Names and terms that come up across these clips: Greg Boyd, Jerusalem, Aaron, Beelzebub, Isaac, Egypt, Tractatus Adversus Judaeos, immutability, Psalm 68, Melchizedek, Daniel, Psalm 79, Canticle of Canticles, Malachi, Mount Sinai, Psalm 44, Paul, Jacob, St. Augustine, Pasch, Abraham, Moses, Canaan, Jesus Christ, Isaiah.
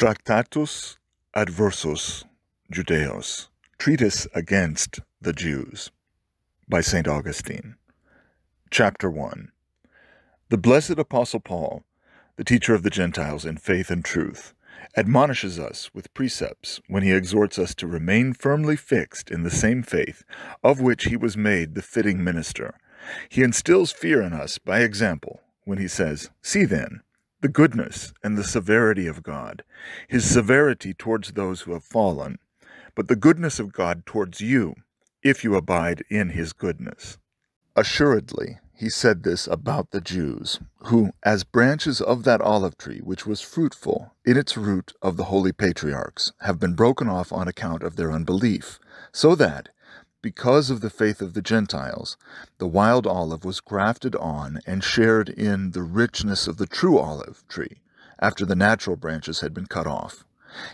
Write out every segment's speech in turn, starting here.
Tractatus Adversus Judaeos, Treatise Against the Jews, by St. Augustine. Chapter 1. The blessed Apostle Paul, the teacher of the Gentiles in faith and truth, admonishes us with precepts when he exhorts us to remain firmly fixed in the same faith of which he was made the fitting minister. He instills fear in us by example when he says, "See then, the goodness and the severity of God, his severity towards those who have fallen, but the goodness of God towards you, if you abide in his goodness." Assuredly, he said this about the Jews, who, as branches of that olive tree which was fruitful in its root of the holy patriarchs, have been broken off on account of their unbelief, so that, because of the faith of the Gentiles, the wild olive was grafted on and shared in the richness of the true olive tree, after the natural branches had been cut off.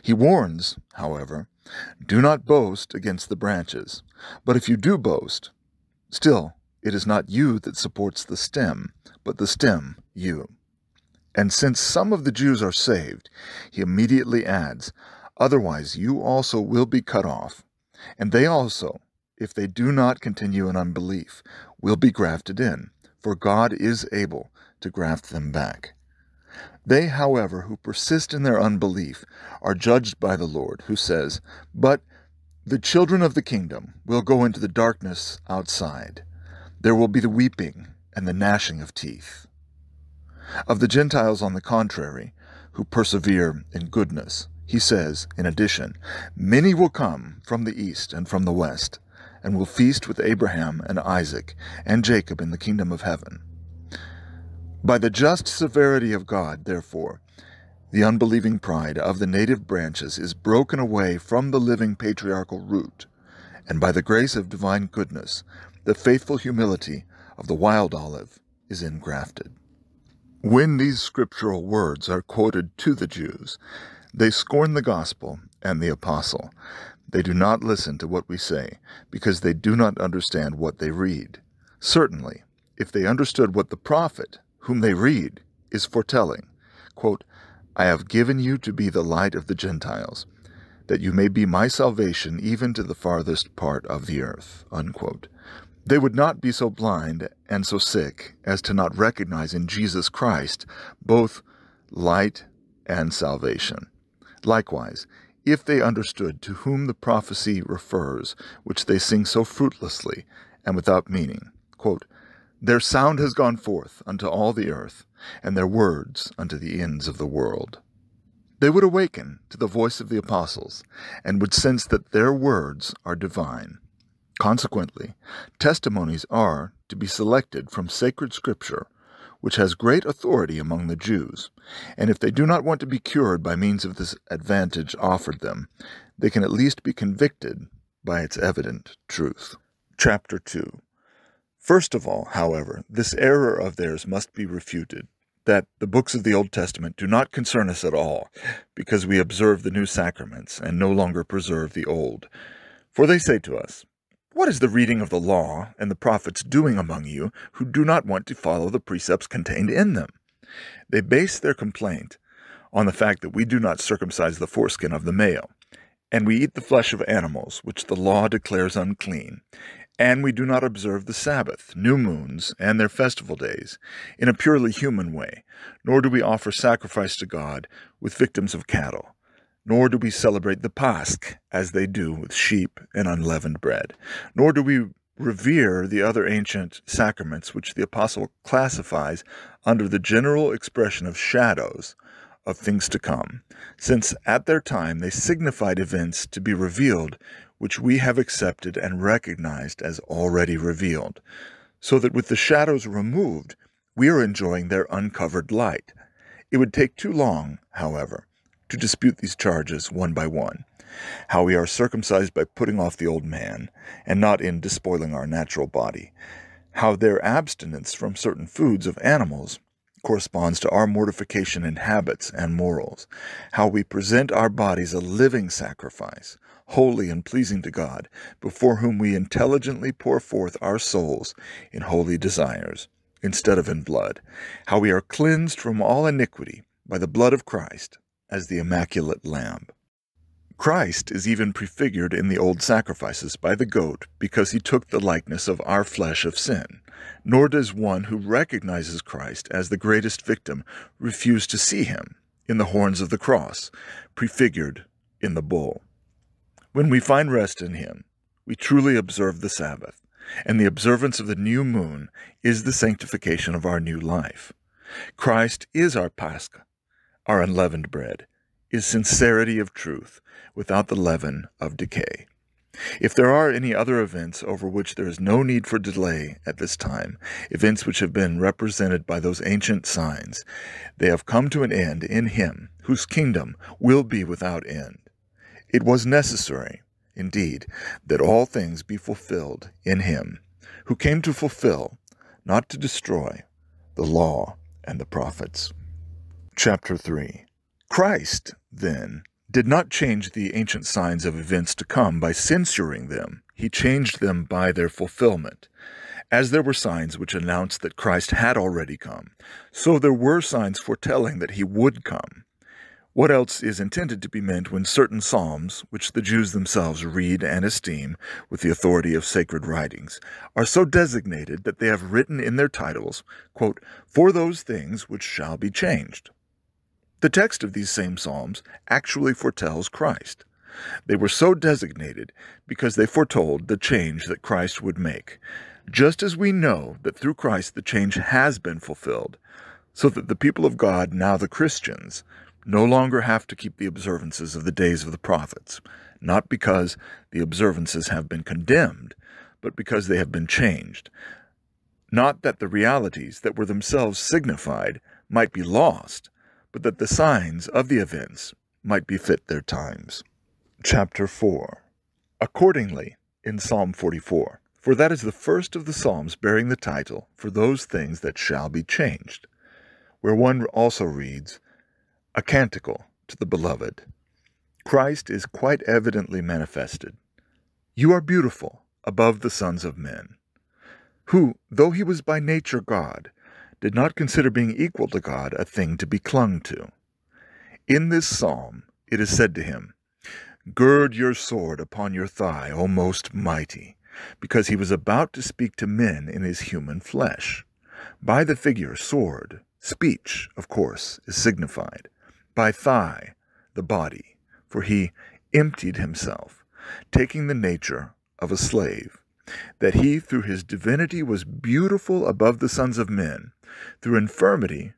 He warns, however, "Do not boast against the branches, but if you do boast, still it is not you that supports the stem, but the stem you." And since some of the Jews are saved, he immediately adds, "Otherwise you also will be cut off, and they also, if they do not continue in unbelief, will be grafted in, for God is able to graft them back." They, however, who persist in their unbelief are judged by the Lord, who says, "But the children of the kingdom will go into the darkness outside. There will be the weeping and the gnashing of teeth." Of the Gentiles, on the contrary, who persevere in goodness, he says, in addition, "Many will come from the east and from the west, and will feast with Abraham and Isaac and Jacob in the kingdom of heaven." By the just severity of God, therefore, the unbelieving pride of the native branches is broken away from the living patriarchal root, and by the grace of divine goodness, the faithful humility of the wild olive is engrafted. When these scriptural words are quoted to the Jews, they scorn the gospel and the apostle. They do not listen to what we say, because they do not understand what they read. Certainly, if they understood what the prophet, whom they read, is foretelling, quote, "I have given you to be the light of the Gentiles, that you may be my salvation even to the farthest part of the earth," unquote, they would not be so blind and so sick as to not recognize in Jesus Christ both light and salvation. Likewise, if they understood to whom the prophecy refers, which they sing so fruitlessly and without meaning, quote, "Their sound has gone forth unto all the earth, and their words unto the ends of the world," they would awaken to the voice of the apostles, and would sense that their words are divine. Consequently, testimonies are to be selected from sacred Scripture, which has great authority among the Jews, and if they do not want to be cured by means of this advantage offered them, they can at least be convicted by its evident truth. Chapter 2. First of all, however, this error of theirs must be refuted, that the books of the Old Testament do not concern us at all, because we observe the new sacraments and no longer preserve the old. For they say to us, "What is the reading of the law and the prophets doing among you who do not want to follow the precepts contained in them?" They base their complaint on the fact that we do not circumcise the foreskin of the male, and we eat the flesh of animals, which the law declares unclean, and we do not observe the Sabbath, new moons, and their festival days in a purely human way, nor do we offer sacrifice to God with victims of cattle, nor do we celebrate the Pasch, as they do with sheep and unleavened bread, nor do we revere the other ancient sacraments which the Apostle classifies under the general expression of shadows of things to come, since at their time they signified events to be revealed which we have accepted and recognized as already revealed, so that with the shadows removed, we are enjoying their uncovered light. It would take too long, however, to dispute these charges one by one, how we are circumcised by putting off the old man, and not in despoiling our natural body, how their abstinence from certain foods of animals corresponds to our mortification in habits and morals, how we present our bodies a living sacrifice, holy and pleasing to God, before whom we intelligently pour forth our souls in holy desires, instead of in blood, how we are cleansed from all iniquity by the blood of Christ, as the Immaculate Lamb. Christ is even prefigured in the old sacrifices by the goat because he took the likeness of our flesh of sin. Nor does one who recognizes Christ as the greatest victim refuse to see him in the horns of the cross, prefigured in the bull. When we find rest in him, we truly observe the Sabbath, and the observance of the new moon is the sanctification of our new life. Christ is our Pascha, our unleavened bread, is sincerity of truth, without the leaven of decay. If there are any other events over which there is no need for delay at this time, events which have been represented by those ancient signs, they have come to an end in him whose kingdom will be without end. It was necessary, indeed, that all things be fulfilled in him, who came to fulfill, not to destroy, the law and the prophets. Chapter 3. Christ, then, did not change the ancient signs of events to come by censuring them. He changed them by their fulfillment. As there were signs which announced that Christ had already come, so there were signs foretelling that he would come. What else is intended to be meant when certain psalms, which the Jews themselves read and esteem with the authority of sacred writings, are so designated that they have written in their titles, quote, "For those things which shall be changed." The text of these same psalms actually foretells Christ. They were so designated because they foretold the change that Christ would make. Just as we know that through Christ the change has been fulfilled, so that the people of God, now the Christians, no longer have to keep the observances of the days of the prophets, not because the observances have been condemned, but because they have been changed. Not that the realities that were themselves signified might be lost, but that the signs of the events might befit their times. Chapter 4. Accordingly, in Psalm 44, for that is the first of the psalms bearing the title, "For those things that shall be changed," where one also reads, "A canticle to the beloved." Christ is quite evidently manifested. "You are beautiful above the sons of men," who, though he was by nature God, did not consider being equal to God a thing to be clung to. In this psalm it is said to him, "Gird your sword upon your thigh, O most mighty," because he was about to speak to men in his human flesh. By the figure sword, speech, of course, is signified. By thigh, the body, for he emptied himself, taking the nature of a slave, that he through his divinity was beautiful above the sons of men, through infirmity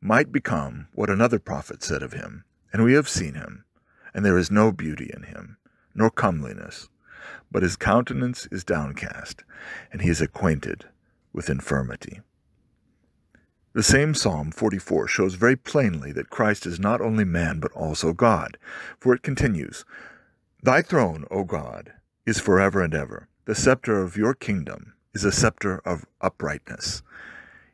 might become what another prophet said of him, "And we have seen him, and there is no beauty in him, nor comeliness, but his countenance is downcast, and he is acquainted with infirmity." The same Psalm 44 shows very plainly that Christ is not only man but also God, for it continues, "Thy throne, O God, is forever and ever. The scepter of your kingdom is a scepter of uprightness.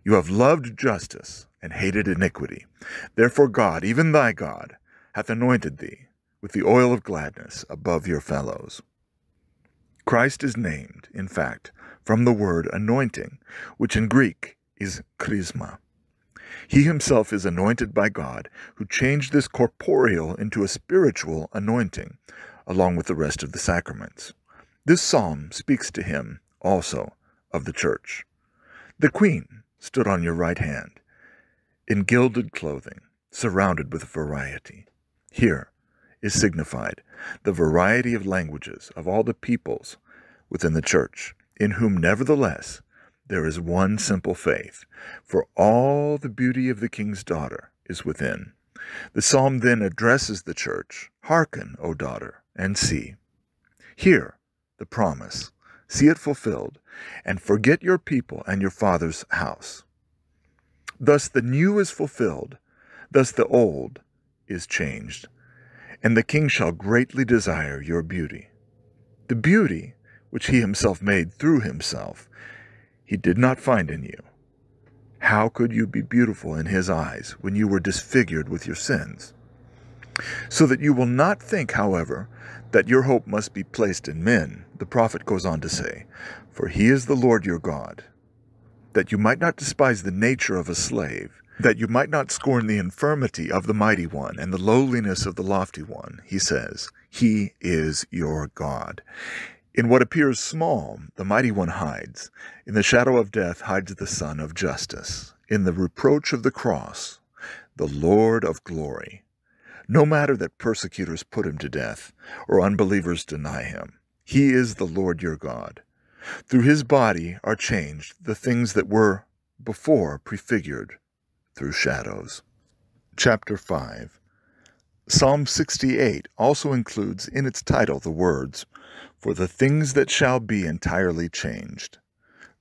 You have loved justice and hated iniquity. Therefore God, even thy God, hath anointed thee with the oil of gladness above your fellows." Christ is named, in fact, from the word anointing, which in Greek is chrisma. He himself is anointed by God, who changed this corporeal into a spiritual anointing, along with the rest of the sacraments. This psalm speaks to him also of the church. "The queen stood on your right hand, in gilded clothing, surrounded with variety." Here is signified the variety of languages of all the peoples within the church, in whom nevertheless there is one simple faith, for all the beauty of the king's daughter is within. The psalm then addresses the church, "Hearken, O daughter, and see." Here, the promise, "See it fulfilled, and forget your people and your father's house." Thus the new is fulfilled, thus the old is changed, and the king shall greatly desire your beauty. The beauty which he himself made through himself, he did not find in you. How could you be beautiful in his eyes when you were disfigured with your sins? So that you will not think, however, that your hope must be placed in men, the prophet goes on to say, "For he is the Lord your God," that you might not despise the nature of a slave, That you might not scorn the infirmity of the mighty one and the lowliness of the lofty one, he says, he is your God. In what appears small, the mighty one hides. In the shadow of death hides the Son of Justice. In the reproach of the cross, the Lord of glory. No matter that persecutors put him to death or unbelievers deny him, he is the Lord your God. Through his body are changed the things that were before prefigured through shadows. Chapter 5. Psalm 68 also includes in its title the words, "For the things that shall be entirely changed."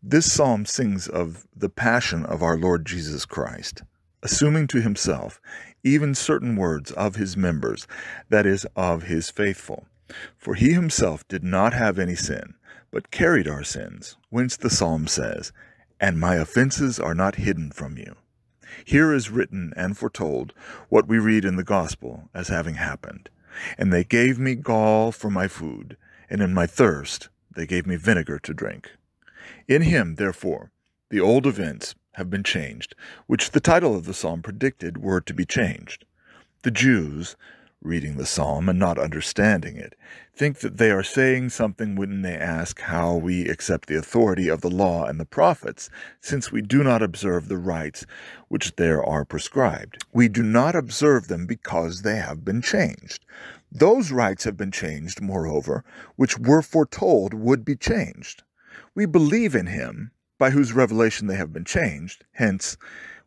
This psalm sings of the passion of our Lord Jesus Christ, assuming to himself even certain words of his members, that is, of his faithful. For he himself did not have any sin, but carried our sins, whence the psalm says, "And my offenses are not hidden from you." Here is written and foretold what we read in the Gospel as having happened. And they gave me gall for my food, and in my thirst they gave me vinegar to drink. In him, therefore, the old events have been changed, which the title of the psalm predicted were to be changed. The Jews, reading the psalm and not understanding it, think that they are saying something when they ask how we accept the authority of the law and the prophets, since we do not observe the rites which there are prescribed. We do not observe them because they have been changed. Those rites have been changed, moreover, which were foretold would be changed. We believe in him, by whose revelation they have been changed, hence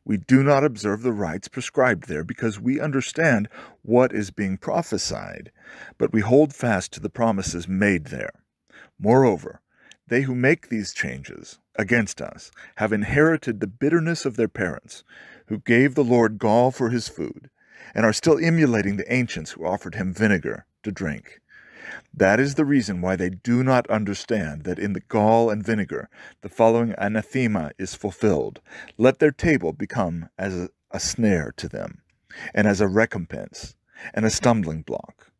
we do not observe the rites prescribed there because we understand what is being prophesied, but we hold fast to the promises made there. Moreover, they who make these changes against us have inherited the bitterness of their parents, who gave the Lord gall for his food, and are still emulating the ancients who offered him vinegar to drink. That is the reason why they do not understand that in the gall and vinegar the following anathema is fulfilled. Let their table become as a snare to them, and as a recompense, and a stumbling block.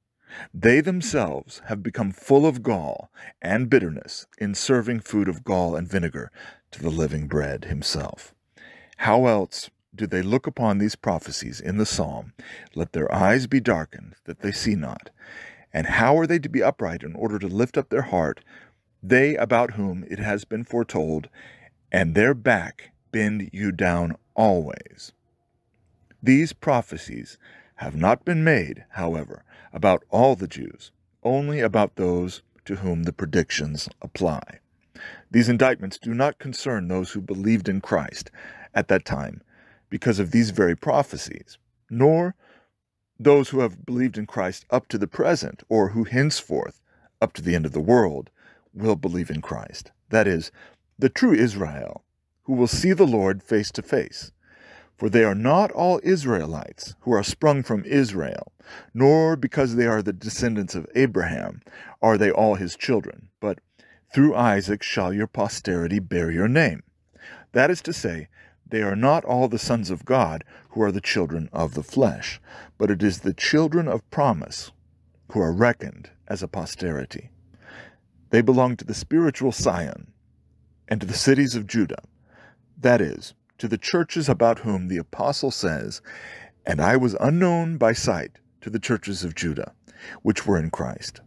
They themselves have become full of gall and bitterness in serving food of gall and vinegar to the living bread himself. How else do they look upon these prophecies in the psalm? Let their eyes be darkened, that they see not. And how are they to be upright in order to lift up their heart, they about whom it has been foretold, and their back bend you down always? These prophecies have not been made, however, about all the Jews, only about those to whom the predictions apply. These indictments do not concern those who believed in Christ at that time because of these very prophecies, nor those who have believed in Christ up to the present, or who henceforth, up to the end of the world, will believe in Christ. That is, the true Israel, who will see the Lord face to face. For they are not all Israelites who are sprung from Israel, nor because they are the descendants of Abraham are they all his children, but through Isaac shall your posterity bear your name. That is to say, they are not all the sons of God who are the children of the flesh, but it is the children of promise who are reckoned as a posterity. They belong to the spiritual Zion and to the cities of Judah, that is, to the churches about whom the apostle says, "And I was unknown by sight to the churches of Judah, which were in Christ."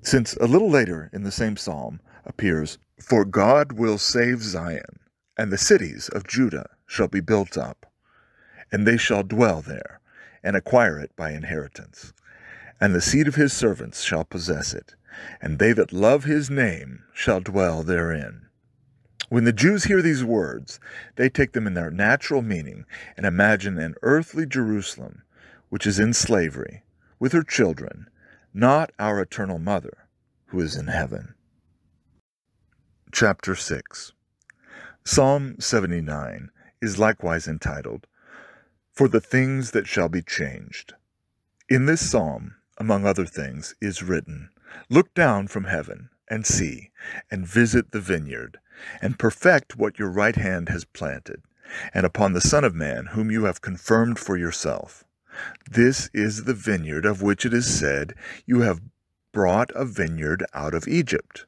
Since a little later in the same psalm appears, "For God will save Zion, and the cities of Judah shall be built up, and they shall dwell there, and acquire it by inheritance. And the seed of his servants shall possess it, and they that love his name shall dwell therein." When the Jews hear these words, they take them in their natural meaning and imagine an earthly Jerusalem, which is in slavery, with her children, not our eternal mother, who is in heaven. Chapter 6. Psalm 79 is likewise entitled, "For the things that shall be changed." In this psalm, among other things, is written, "Look down from heaven, and see, and visit the vineyard, and perfect what your right hand has planted, and upon the Son of Man, whom you have confirmed for yourself. This is the vineyard of which it is said, 'You have brought a vineyard out of Egypt.'"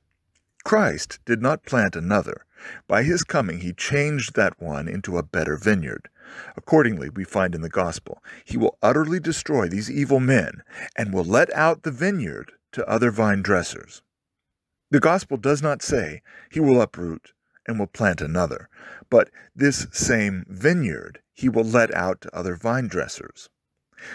Christ did not plant another. By his coming he changed that one into a better vineyard. Accordingly, we find in the gospel, he will utterly destroy these evil men and will let out the vineyard to other vine dressers. The gospel does not say he will uproot and will plant another, but this same vineyard he will let out to other vine dressers.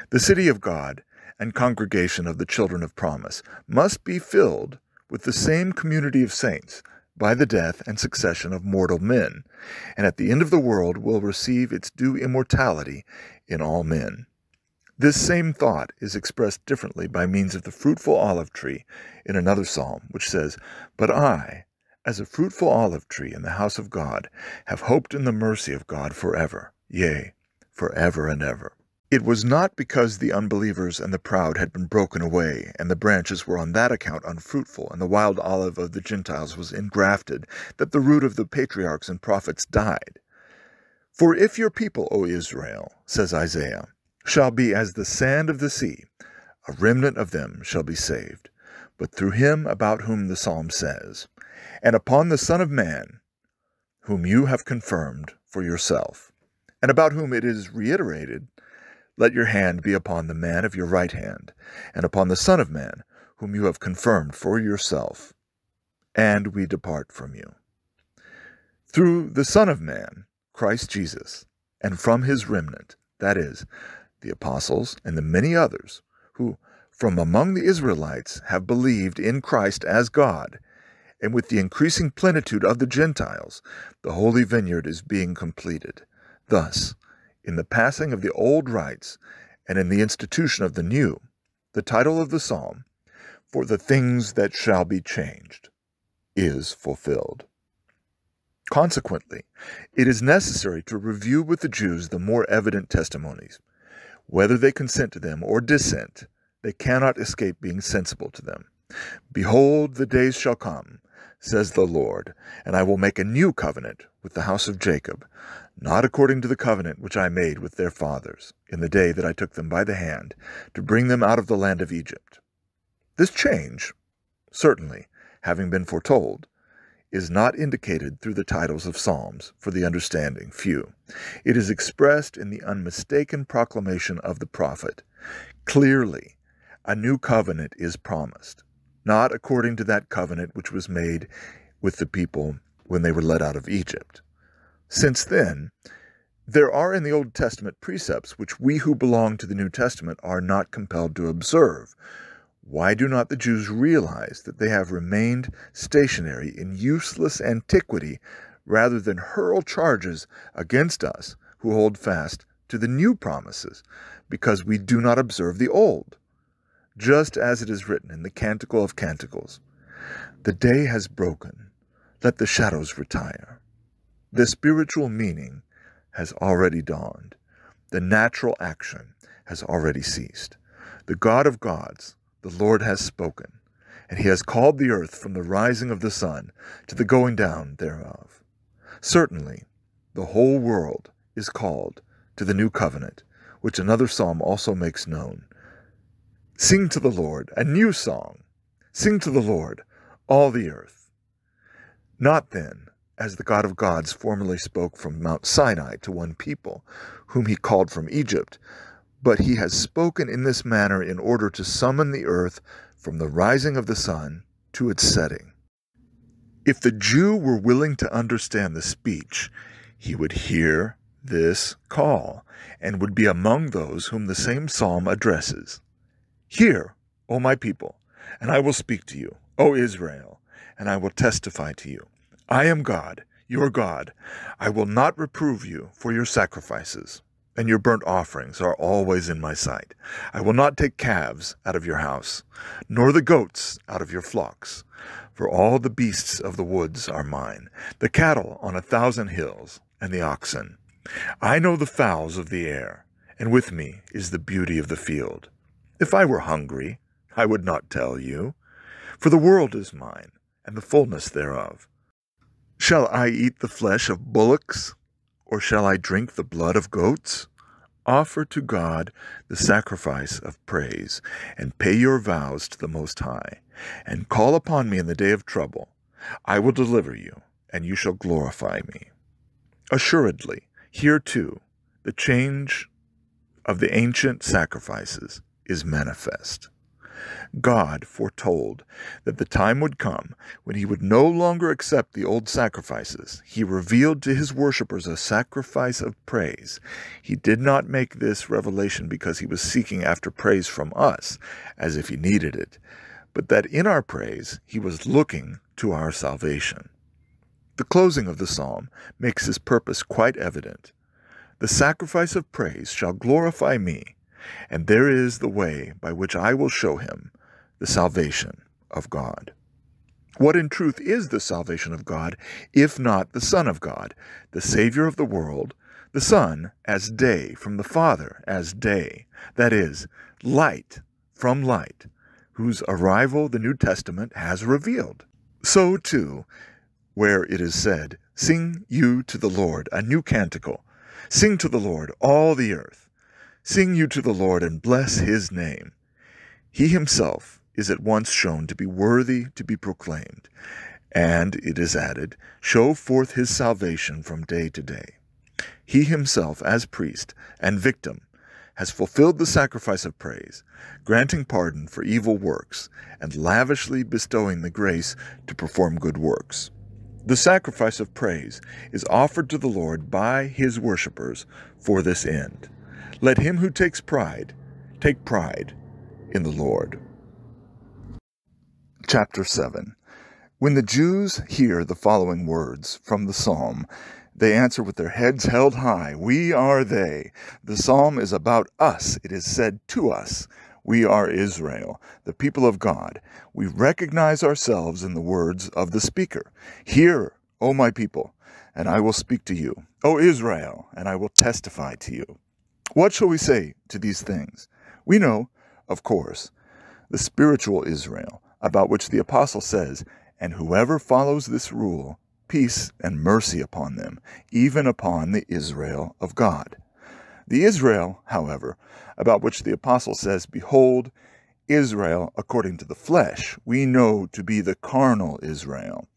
The city of God and congregation of the children of promise must be filled with the same community of saints by the death and succession of mortal men, and at the end of the world will receive its due immortality in all men. This same thought is expressed differently by means of the fruitful olive tree in another psalm, which says, "But I, as a fruitful olive tree in the house of God, have hoped in the mercy of God forever, yea, forever and ever." It was not because the unbelievers and the proud had been broken away, and the branches were on that account unfruitful, and the wild olive of the Gentiles was engrafted, that the root of the patriarchs and prophets died. "For if your people, O Israel," says Isaiah, "shall be as the sand of the sea, a remnant of them shall be saved." But through him about whom the psalm says, "And upon the Son of Man, whom you have confirmed for yourself, and about whom it is reiterated, 'Let your hand be upon the man of your right hand, and upon the Son of Man, whom you have confirmed for yourself, and we depart from you.'" Through the Son of Man, Christ Jesus, and from his remnant, that is, the apostles and the many others who from among the Israelites have believed in Christ as God, and with the increasing plenitude of the Gentiles, the holy vineyard is being completed. Thus, in the passing of the old rites and in the institution of the new, the title of the psalm, "For the things that shall be changed," is fulfilled. Consequently, it is necessary to review with the Jews the more evident testimonies. Whether they consent to them or dissent, they cannot escape being sensible to them. "Behold, the days shall come, says the Lord, and I will make a new covenant with the house of Jacob, not according to the covenant which I made with their fathers, in the day that I took them by the hand to bring them out of the land of Egypt." This change, certainly, having been foretold, is not indicated through the titles of psalms for the understanding few. It is expressed in the unmistaken proclamation of the prophet. Clearly, a new covenant is promised, not according to that covenant which was made with the people when they were led out of Egypt. Since then, there are in the Old Testament precepts which we who belong to the New Testament are not compelled to observe. Why do not the Jews realize that they have remained stationary in useless antiquity rather than hurl charges against us who hold fast to the new promises, because we do not observe the old? Just as it is written in the Canticle of Canticles, "The day has broken, let the shadows retire." The spiritual meaning has already dawned. The natural action has already ceased. The God of gods, the Lord has spoken, and he has called the earth from the rising of the sun to the going down thereof. Certainly, the whole world is called to the new covenant, which another psalm also makes known. "Sing to the Lord a new song. Sing to the Lord, all the earth." Not then, as the God of gods formerly spoke from Mount Sinai to one people, whom he called from Egypt, but he has spoken in this manner in order to summon the earth from the rising of the sun to its setting. If the Jew were willing to understand the speech, he would hear this call and would be among those whom the same psalm addresses. "Hear, O my people, and I will speak to you, O Israel, and I will testify to you. I am God, your God. I will not reprove you for your sacrifices, and your burnt offerings are always in my sight. I will not take calves out of your house, nor the goats out of your flocks. For all the beasts of the woods are mine, the cattle on 1,000 hills, and the oxen. I know the fowls of the air, and with me is the beauty of the field. If I were hungry, I would not tell you. For the world is mine, and the fullness thereof. Shall I eat the flesh of bullocks? Or shall I drink the blood of goats? Offer to God the sacrifice of praise, and pay your vows to the Most High, and call upon me in the day of trouble. I will deliver you, and you shall glorify me. Assuredly, here too, The change of the ancient sacrifices is manifest. God foretold that the time would come when he would no longer accept the old sacrifices. He revealed to his worshippers a sacrifice of praise. He did not make this revelation because he was seeking after praise from us, as if he needed it, but that in our praise he was looking to our salvation. The closing of the psalm makes his purpose quite evident. The sacrifice of praise shall glorify me, and there is the way by which I will show him the salvation of God. What in truth is the salvation of God, if not the Son of God, the Savior of the world, the Son as day from the Father as day, that is, light from light, whose arrival the New Testament has revealed? So, too, where it is said, "Sing you to the Lord a new canticle. Sing to the Lord, all the earth. Sing you to the Lord and bless his name." He himself is at once shown to be worthy to be proclaimed, and it is added, show forth his salvation from day to day. He himself, as priest and victim, has fulfilled the sacrifice of praise, granting pardon for evil works, and lavishly bestowing the grace to perform good works. The sacrifice of praise is offered to the Lord by his worshippers for this end. Let him who takes pride take pride in the Lord. Chapter 7. When the Jews hear the following words from the psalm, they answer with their heads held high, "We are they." The psalm is about us. It is said to us, we are Israel, the people of God. We recognize ourselves in the words of the speaker. Hear, O my people, and I will speak to you. O Israel, and I will testify to you. What shall we say to these things? We know, of course, the spiritual Israel, about which the apostle says, "And whoever follows this rule, peace and mercy upon them, even upon the Israel of God." The Israel, however, about which the apostle says, "Behold, Israel according to the flesh," we know to be the carnal Israel.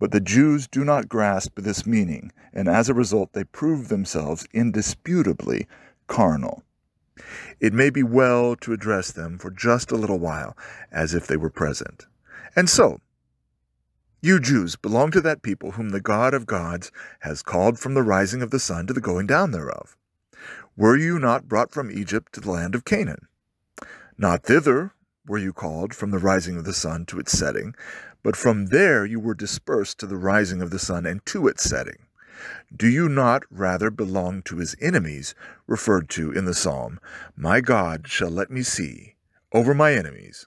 But the Jews do not grasp this meaning, and as a result they prove themselves indisputably carnal. It may be well to address them for just a little while, as if they were present. And so, you Jews belong to that people whom the God of gods has called from the rising of the sun to the going down thereof. Were you not brought from Egypt to the land of Canaan? Not thither were you called from the rising of the sun to its setting, but from there you were dispersed to the rising of the sun and to its setting. Do you not rather belong to his enemies, referred to in the psalm, "My God shall let me see over my enemies.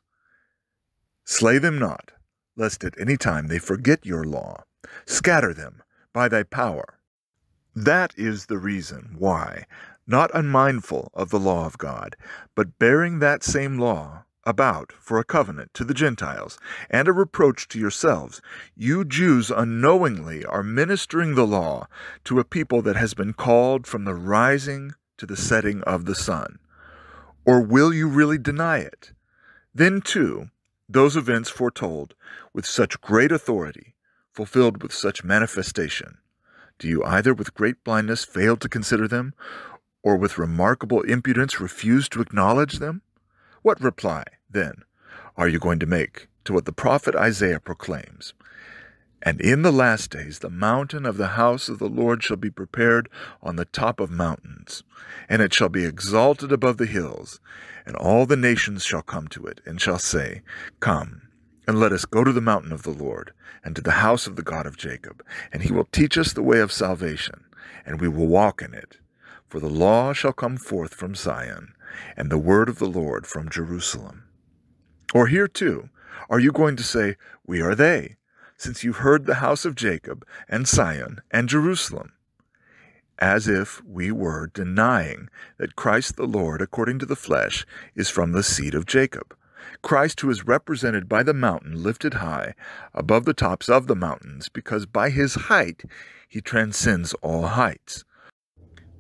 Slay them not, lest at any time they forget your law. Scatter them by thy power." That is the reason why, not unmindful of the law of God, but bearing that same law about for a covenant to the Gentiles and a reproach to yourselves, you Jews unknowingly are ministering the law to a people that has been called from the rising to the setting of the sun. Or will you really deny it? Then, too, those events foretold with such great authority, fulfilled with such manifestation, do you either with great blindness fail to consider them, or with remarkable impudence refuse to acknowledge them? What reply, then, are you going to make to what the prophet Isaiah proclaims? "And in the last days the mountain of the house of the Lord shall be prepared on the top of mountains, and it shall be exalted above the hills, and all the nations shall come to it, and shall say, Come, and let us go to the mountain of the Lord, and to the house of the God of Jacob, and he will teach us the way of salvation, and we will walk in it. For the law shall come forth from Zion, and the word of the Lord from Jerusalem." Or here, too, are you going to say, "We are they," since you heard the house of Jacob and Zion and Jerusalem? As if we were denying that Christ the Lord, according to the flesh, is from the seed of Jacob. Christ, who is represented by the mountain lifted high above the tops of the mountains, because by his height he transcends all heights.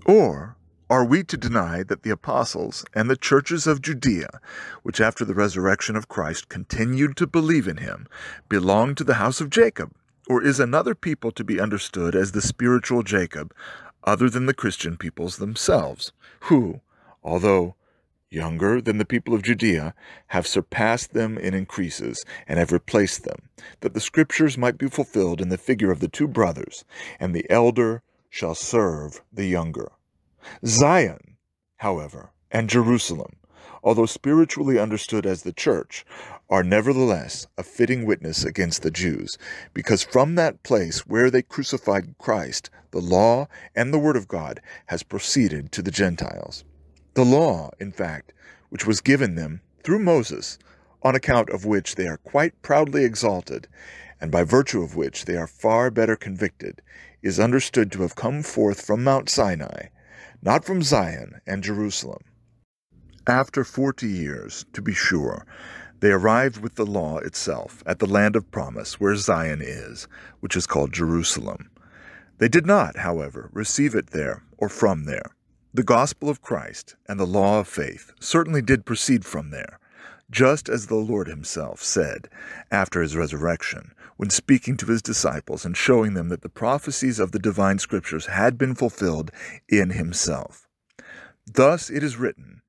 Or are we to deny that the apostles and the churches of Judea, which after the resurrection of Christ continued to believe in him, belong to the house of Jacob? Or is another people to be understood as the spiritual Jacob other than the Christian peoples themselves, who, although younger than the people of Judea, have surpassed them in increases, and have replaced them, that the Scriptures might be fulfilled in the figure of the two brothers, and the elder shall serve the younger. Zion, however, and Jerusalem, although spiritually understood as the church, are nevertheless a fitting witness against the Jews, because from that place where they crucified Christ, the law and the word of God has proceeded to the Gentiles. The law, in fact, which was given them through Moses, on account of which they are quite proudly exalted, and by virtue of which they are far better convicted, is understood to have come forth from Mount Sinai, not from Zion and Jerusalem. After 40 years, to be sure, they arrived with the law itself at the land of promise where Zion is, which is called Jerusalem. They did not, however, receive it there or from there. The gospel of Christ and the law of faith certainly did proceed from there, just as the Lord himself said after his resurrection, when speaking to his disciples and showing them that the prophecies of the divine scriptures had been fulfilled in himself. Thus it is written,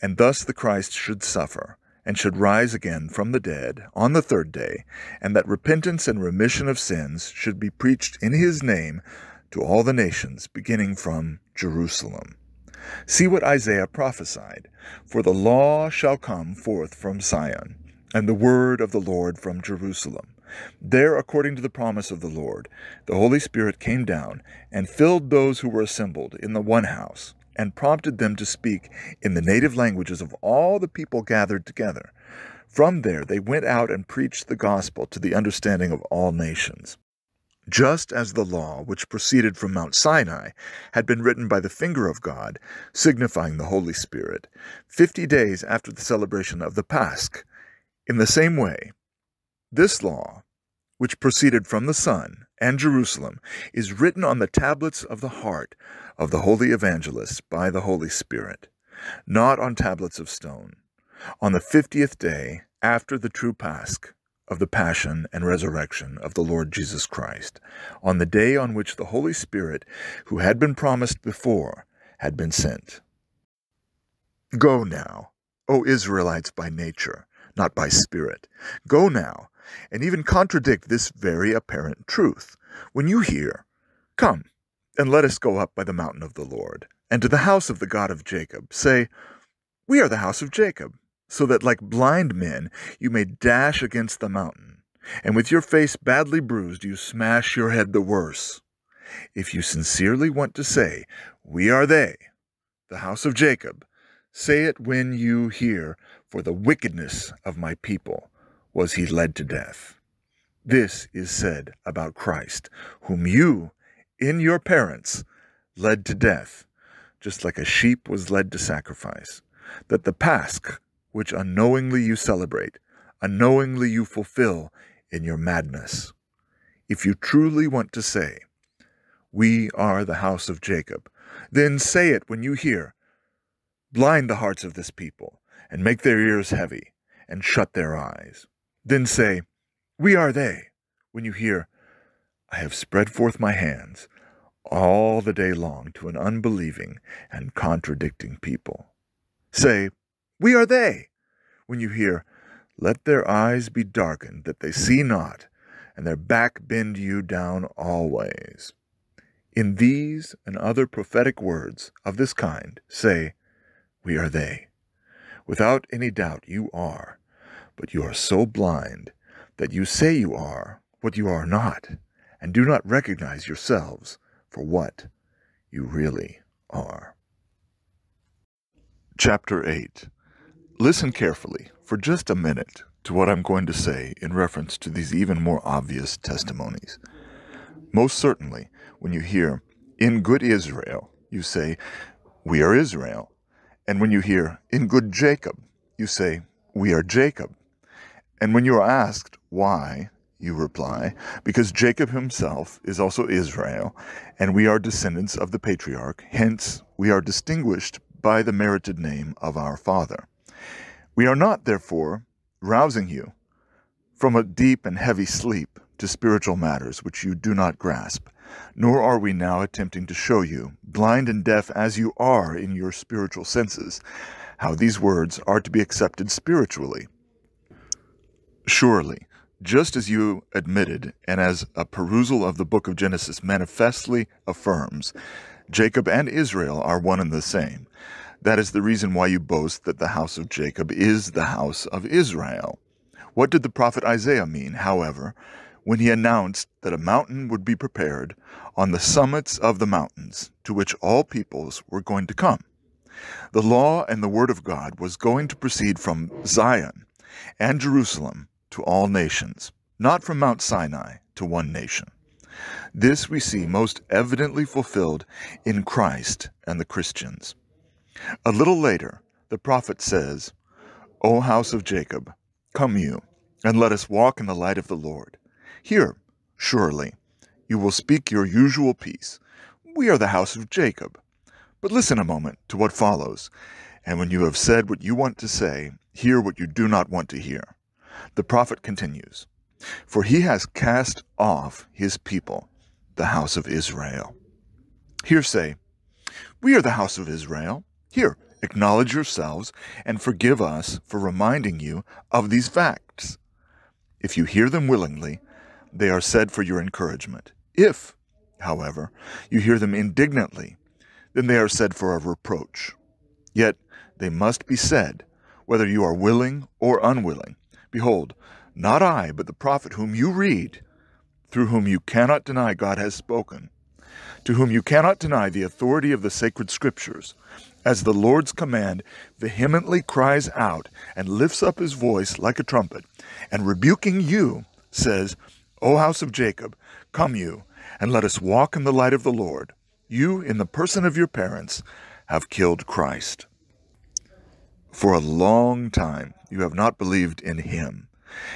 "And thus the Christ should suffer, and should rise again from the dead on the third day, and that repentance and remission of sins should be preached in his name to all the nations, beginning from Jerusalem." See what Isaiah prophesied, "For the law shall come forth from Zion, and the word of the Lord from Jerusalem." There, according to the promise of the Lord, the Holy Spirit came down and filled those who were assembled in the one house, and prompted them to speak in the native languages of all the people gathered together. From there they went out and preached the gospel to the understanding of all nations. Just as the law, which proceeded from Mount Sinai, had been written by the finger of God, signifying the Holy Spirit, 50 days after the celebration of the Pasch, in the same way, this law, which proceeded from the Son and Jerusalem, is written on the tablets of the heart of the holy evangelists by the Holy Spirit, not on tablets of stone, on the 50th day after the true Pasch, of the passion and resurrection of the Lord Jesus Christ, on the day on which the Holy Spirit, who had been promised before, had been sent. "Go now, O Israelites by nature, not by spirit. Go now, and even contradict this very apparent truth. When you hear, 'Come, and let us go up by the mountain of the Lord, and to the house of the God of Jacob,' say, 'We are the house of Jacob,' so that like blind men you may dash against the mountain, and with your face badly bruised you smash your head the worse. If you sincerely want to say, 'We are they, the house of Jacob,' say it when you hear, 'For the wickedness of my people was he led to death.' This is said about Christ, whom you, in your parents, led to death, just like a sheep was led to sacrifice, that the Pasch, which unknowingly you celebrate, unknowingly you fulfill in your madness. If you truly want to say, 'We are the house of Jacob,' then say it when you hear, 'Blind the hearts of this people, and make their ears heavy, and shut their eyes.' Then say, 'We are they,' when you hear, 'I have spread forth my hands all the day long to an unbelieving and contradicting people.' Say, 'We are they,' when you hear, 'Let their eyes be darkened that they see not, and their back bend you down always.' In these and other prophetic words of this kind, say, 'We are they.' Without any doubt you are, but you are so blind that you say you are what you are not, and do not recognize yourselves for what you really are." Chapter 8. Listen carefully for just a minute to what I'm going to say in reference to these even more obvious testimonies. Most certainly, when you hear, "In good Israel," you say, "We are Israel." And when you hear, "In good Jacob," you say, "We are Jacob." And when you are asked why, you reply, "Because Jacob himself is also Israel, and we are descendants of the patriarch, hence we are distinguished by the merited name of our father." We are not, therefore, rousing you from a deep and heavy sleep to spiritual matters which you do not grasp, Nor are we now attempting to show you, blind and deaf as you are in your spiritual senses, how these words are to be accepted spiritually. Surely, just as you admitted, and as a perusal of the book of Genesis manifestly affirms, Jacob and Israel are one and the same. That is the reason why you boast that the house of Jacob is the house of Israel. What did the prophet Isaiah mean, however, when he announced that a mountain would be prepared on the summits of the mountains to which all peoples were going to come? The law and the word of God was going to proceed from Zion and Jerusalem to all nations, not from Mount Sinai to one nation. This we see most evidently fulfilled in Christ and the Christians. A little later, the prophet says, "O house of Jacob, come you, and let us walk in the light of the Lord. Here, surely, you will speak your usual peace. We are the house of Jacob." But listen a moment to what follows. "And when you have said what you want to say, hear what you do not want to hear." The prophet continues, "For he has cast off his people, the house of Israel." Here say, "We are the house of Israel. Here, acknowledge yourselves and forgive us for reminding you of these facts." If you hear them willingly, they are said for your encouragement. If, however, you hear them indignantly, then they are said for a reproach. Yet they must be said, whether you are willing or unwilling. Behold, not I, but the prophet whom you read, through whom you cannot deny God has spoken, to whom you cannot deny the authority of the sacred scriptures, as the Lord's command vehemently cries out and lifts up his voice like a trumpet, and rebuking you, says, 'O house of Jacob, come you, and let us walk in the light of the Lord. You, in the person of your parents, have killed Christ.' For a long time you have not believed in him,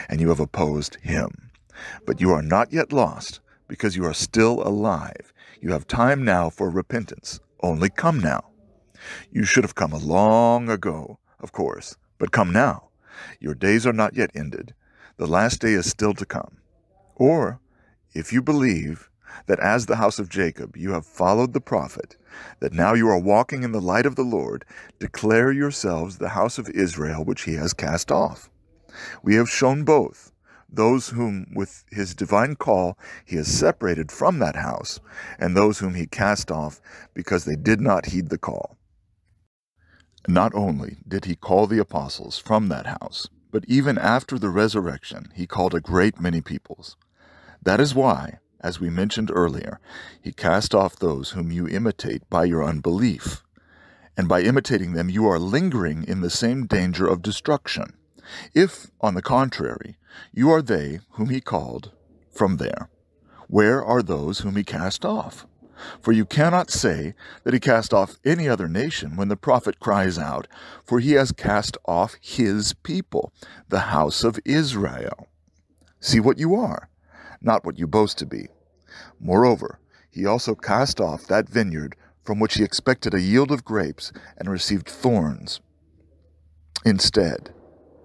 and you have opposed him. But you are not yet lost, because you are still alive. You have time now for repentance. Only come now. You should have come long ago, of course, but come now. Your days are not yet ended. The last day is still to come. Or, if you believe that as the house of Jacob you have followed the prophet, that now you are walking in the light of the Lord, declare yourselves the house of Israel which he has cast off. We have shown both, those whom with his divine call he has separated from that house, and those whom he cast off because they did not heed the call. Not only did he call the apostles from that house, but even after the resurrection he called a great many peoples. That is why, as we mentioned earlier, he cast off those whom you imitate by your unbelief. And by imitating them, you are lingering in the same danger of destruction. If, on the contrary, you are they whom he called from there, where are those whom he cast off? For you cannot say that he cast off any other nation when the prophet cries out, 'For he has cast off his people, the house of Israel.' See what you are, not what you boast to be. Moreover, he also cast off that vineyard from which he expected a yield of grapes and received thorns instead,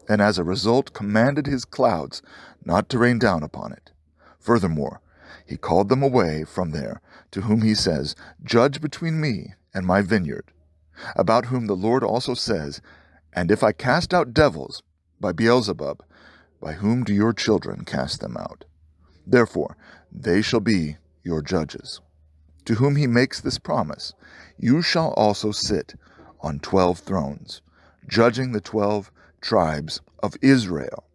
and as a result commanded his clouds not to rain down upon it. Furthermore, he called them away from there, to whom he says, 'Judge between me and my vineyard,' about whom the Lord also says, 'And if I cast out devils by Beelzebub, by whom do your children cast them out?' Therefore, they shall be your judges." To whom he makes this promise, "You shall also sit on 12 thrones, judging the 12 tribes of Israel."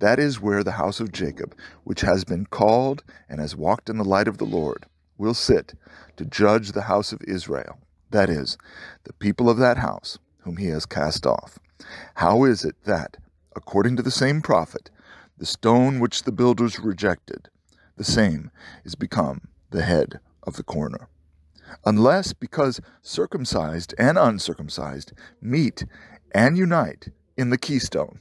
That is where the house of Jacob, which has been called and has walked in the light of the Lord, will sit to judge the house of Israel, that is, the people of that house whom he has cast off. How is it that, according to the same prophet, the stone which the builders rejected, the same is become the head of the corner? Unless because circumcised and uncircumcised meet and unite in the keystone,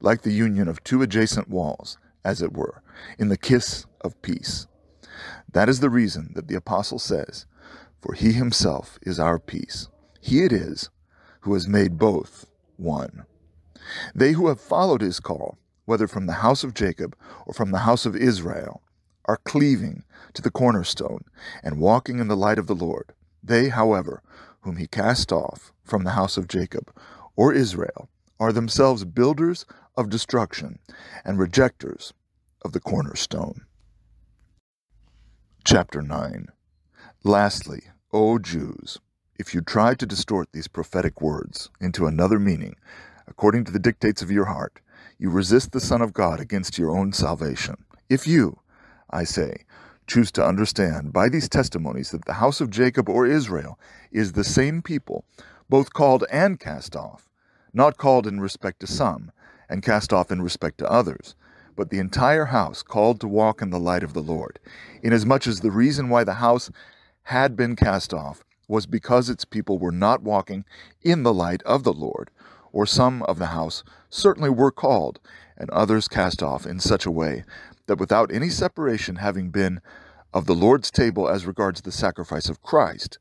like the union of two adjacent walls, as it were, in the kiss of peace. That is the reason that the apostle says, "For he himself is our peace. He it is who has made both one." They who have followed his call, whether from the house of Jacob or from the house of Israel, are cleaving to the cornerstone and walking in the light of the Lord. They, however, whom he cast off from the house of Jacob or Israel, are themselves builders of destruction and rejectors of the cornerstone. Chapter 9. Lastly, O Jews, if you try to distort these prophetic words into another meaning, according to the dictates of your heart, you resist the Son of God against your own salvation. If you, I say, choose to understand by these testimonies that the house of Jacob or Israel is the same people, both called and cast off, not called in respect to some, and cast off in respect to others, but the entire house called to walk in the light of the Lord, inasmuch as the reason why the house had been cast off was because its people were not walking in the light of the Lord, or some of the house certainly were called, and others cast off in such a way that without any separation having been of the Lord's table as regards the sacrifice of Christ,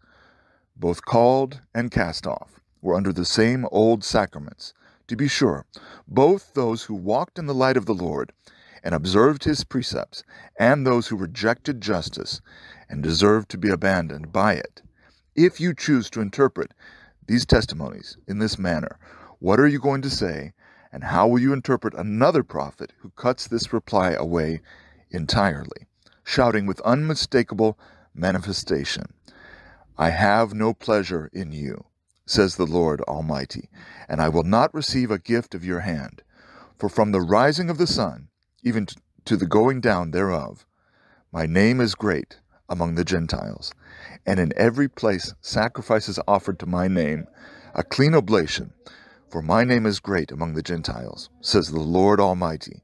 both called and cast off were under the same old sacraments. To be sure, both those who walked in the light of the Lord and observed his precepts, and those who rejected justice and deserved to be abandoned by it. If you choose to interpret these testimonies in this manner, what are you going to say, and how will you interpret another prophet who cuts this reply away entirely, shouting with unmistakable manifestation, "I have no pleasure in you, says the Lord Almighty, and I will not receive a gift of your hand. For from the rising of the sun, even to the going down thereof, my name is great among the Gentiles, and in every place sacrifice is offered to my name, a clean oblation, for my name is great among the Gentiles, says the Lord Almighty."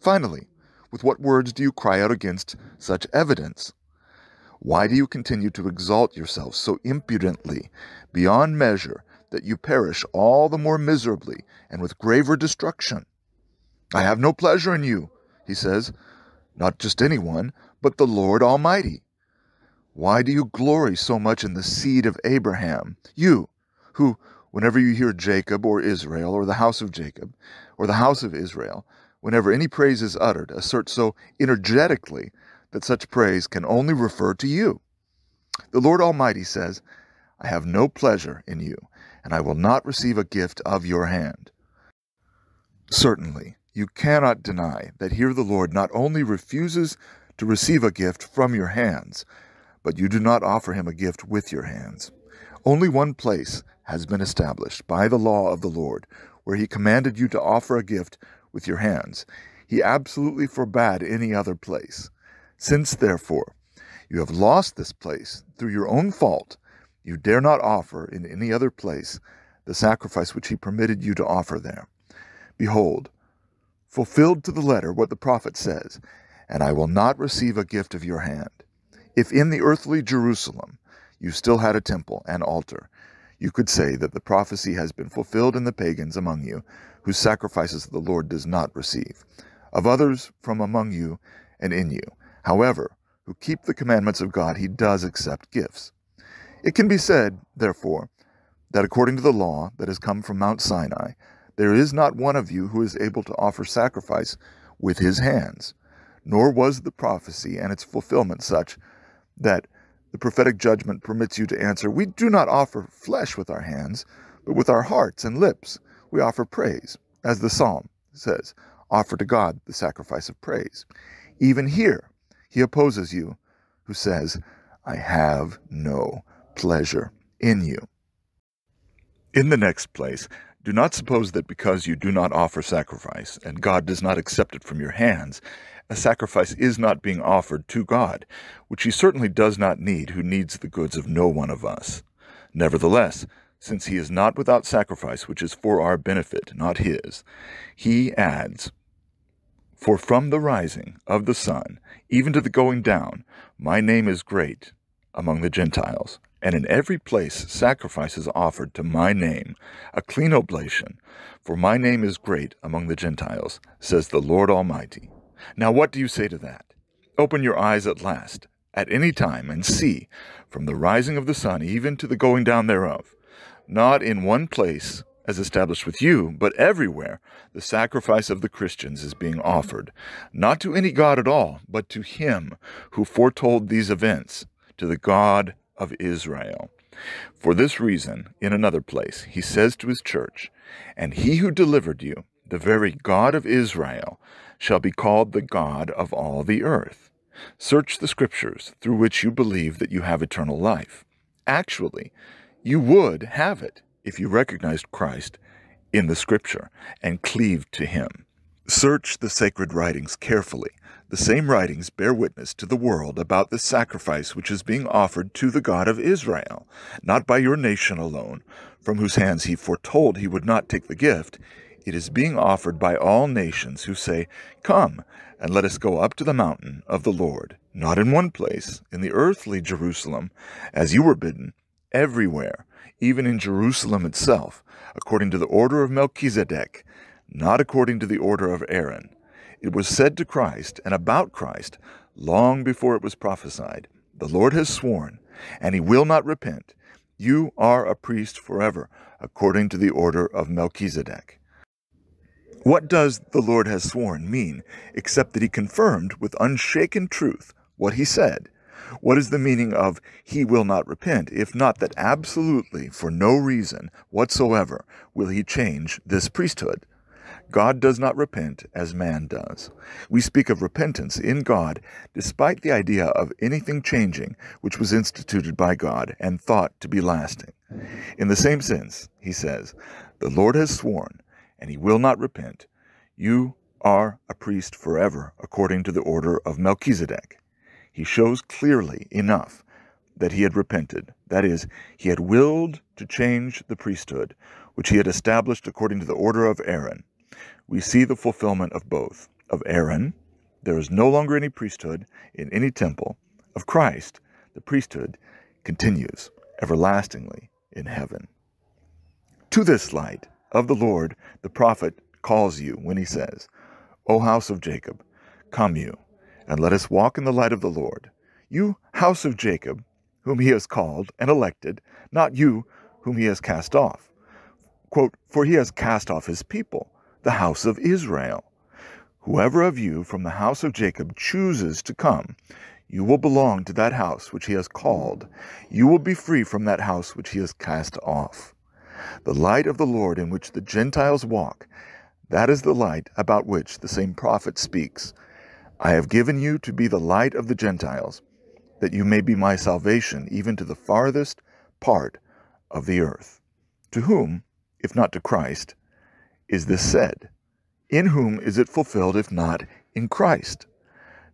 Finally, with what words do you cry out against such evidence? Why do you continue to exalt yourselves so impudently, beyond measure, that you perish all the more miserably and with graver destruction? "I have no pleasure in you," he says, not just anyone, but the Lord Almighty. Why do you glory so much in the seed of Abraham, you, who, whenever you hear Jacob or Israel or the house of Jacob or the house of Israel, whenever any praise is uttered, assert so energetically that such praise can only refer to you? The Lord Almighty says, "I have no pleasure in you, and I will not receive a gift of your hand." Certainly, you cannot deny that here the Lord not only refuses to receive a gift from your hands, but you do not offer him a gift with your hands. Only one place has been established by the law of the Lord, where he commanded you to offer a gift with your hands. He absolutely forbade any other place. Since, therefore, you have lost this place through your own fault, you dare not offer in any other place the sacrifice which he permitted you to offer there. Behold, fulfilled to the letter what the prophet says, "And I will not receive a gift of your hand." If in the earthly Jerusalem you still had a temple and altar, you could say that the prophecy has been fulfilled in the pagans among you, whose sacrifices the Lord does not receive, of others from among you and in you, however, who keep the commandments of God, he does accept gifts. It can be said, therefore, that according to the law that has come from Mount Sinai, there is not one of you who is able to offer sacrifice with his hands, nor was the prophecy and its fulfillment such that the prophetic judgment permits you to answer, "We do not offer flesh with our hands, but with our hearts and lips we offer praise," as the psalm says, "Offer to God the sacrifice of praise." Even here, he opposes you, who says, "I have no pleasure in you." In the next place, do not suppose that because you do not offer sacrifice, and God does not accept it from your hands, a sacrifice is not being offered to God, which he certainly does not need, who needs the goods of no one of us. Nevertheless, since he is not without sacrifice, which is for our benefit, not his, he adds, "For from the rising of the sun, even to the going down, my name is great among the Gentiles, and in every place sacrifice is offered to my name, a clean oblation, for my name is great among the Gentiles, says the Lord Almighty." Now what do you say to that? Open your eyes at last, at any time, and see, from the rising of the sun even to the going down thereof, not in one place as established with you, but everywhere the sacrifice of the Christians is being offered, not to any god at all, but to him who foretold these events, to the God of Israel. For this reason, in another place, he says to his church, and he who delivered you, the very God of Israel, shall be called the God of all the earth. Search the scriptures through which you believe that you have eternal life. Actually, you would have it if you recognized Christ in the scripture and cleaved to him. Search the sacred writings carefully. The same writings bear witness to the world about the sacrifice which is being offered to the God of Israel, not by your nation alone, from whose hands he foretold he would not take the gift. It is being offered by all nations who say, "Come, and let us go up to the mountain of the Lord," not in one place, in the earthly Jerusalem, as you were bidden, everywhere, even in Jerusalem itself, according to the order of Melchizedek, not according to the order of Aaron. It was said to Christ and about Christ long before it was prophesied, "The Lord has sworn, and he will not repent. You are a priest forever, according to the order of Melchizedek." What does "the Lord has sworn" mean, except that he confirmed with unshaken truth what he said? What is the meaning of "he will not repent," if not that absolutely, for no reason whatsoever, will he change this priesthood? God does not repent as man does. We speak of repentance in God despite the idea of anything changing which was instituted by God and thought to be lasting. In the same sense, he says, "The Lord has sworn, and he will not repent. You are a priest forever, according to the order of Melchizedek." He shows clearly enough that he had repented. That is, he had willed to change the priesthood, which he had established according to the order of Aaron. We see the fulfillment of both. Of Aaron, there is no longer any priesthood in any temple. Of Christ, the priesthood continues everlastingly in heaven. To this light of the Lord the prophet calls you when he says, "O house of Jacob, come you, and let us walk in the light of the Lord. You, house of Jacob, whom he has called and elected, not you, whom he has cast off." Quote, "For he has cast off his people, the house of Israel. Whoever of you from the house of Jacob chooses to come, you will belong to that house which he has called. You will be free from that house which he has cast off." The light of the Lord in which the Gentiles walk, that is the light about which the same prophet speaks. "I have given you to be the light of the Gentiles, that you may be my salvation even to the farthest part of the earth." To whom, if not to Christ, is this said? In whom is it fulfilled if not in Christ?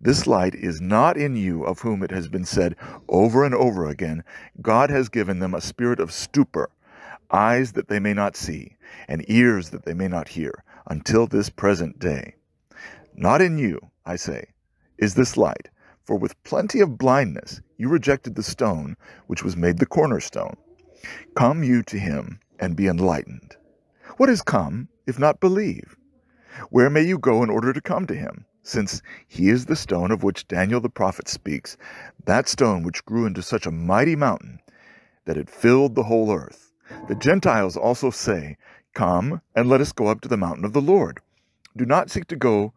This light is not in you, of whom it has been said over and over again, "God has given them a spirit of stupor, eyes that they may not see, and ears that they may not hear, until this present day." Not in you, I say, is this light, for with plenty of blindness you rejected the stone which was made the cornerstone. Come you to him and be enlightened. What is come, if not believe? Where may you go in order to come to him? Since he is the stone of which Daniel the prophet speaks, that stone which grew into such a mighty mountain that it filled the whole earth. The Gentiles also say, "Come, and let us go up to the mountain of the Lord." Do not seek to go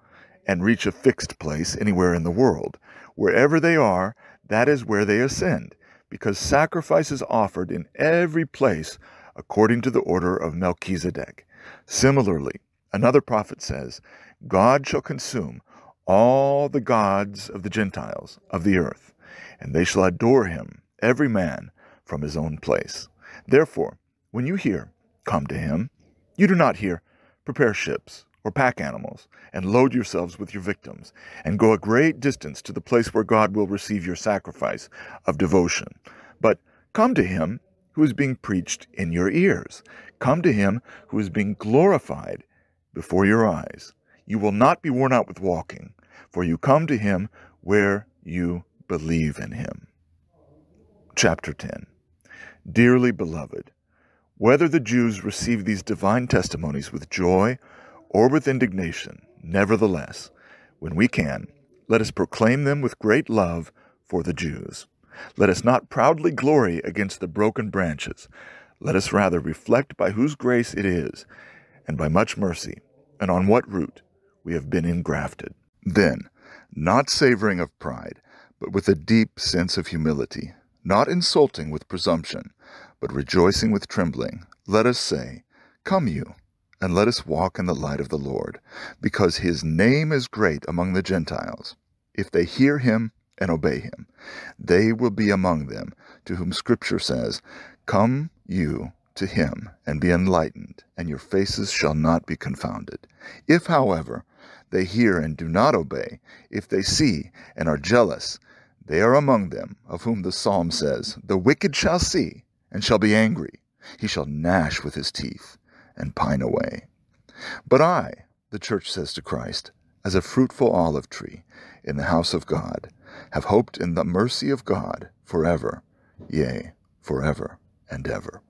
and reach a fixed place anywhere in the world. Wherever they are, that is where they ascend, because sacrifice is offered in every place according to the order of Melchizedek. Similarly, another prophet says, "God shall consume all the gods of the Gentiles of the earth, and they shall adore him, every man from his own place." Therefore, when you hear, "Come to him," you do not hear, "Prepare ships or pack animals, and load yourselves with your victims, and go a great distance to the place where God will receive your sacrifice of devotion," but "Come to him who is being preached in your ears. Come to him who is being glorified before your eyes. You will not be worn out with walking, for you come to him where you believe in him." Chapter 10. Dearly beloved, whether the Jews receive these divine testimonies with joy or with indignation, nevertheless, when we can, let us proclaim them with great love for the Jews. Let us not proudly glory against the broken branches. Let us rather reflect by whose grace it is, and by much mercy, and on what root we have been engrafted. Then, not savoring of pride, but with a deep sense of humility, not insulting with presumption, but rejoicing with trembling, let us say, Come you, and let us walk in the light of the Lord, because his name is great among the Gentiles. If they hear him and obey him, they will be among them, to whom Scripture says, Come you to him, and be enlightened, and your faces shall not be confounded. If, however, they hear and do not obey, if they see and are jealous, they are among them, of whom the psalm says, The wicked shall see, and shall be angry. He shall gnash with his teeth, and pine away. But I, the church says to Christ, as a fruitful olive tree in the house of God, have hoped in the mercy of God forever, yea, forever and ever.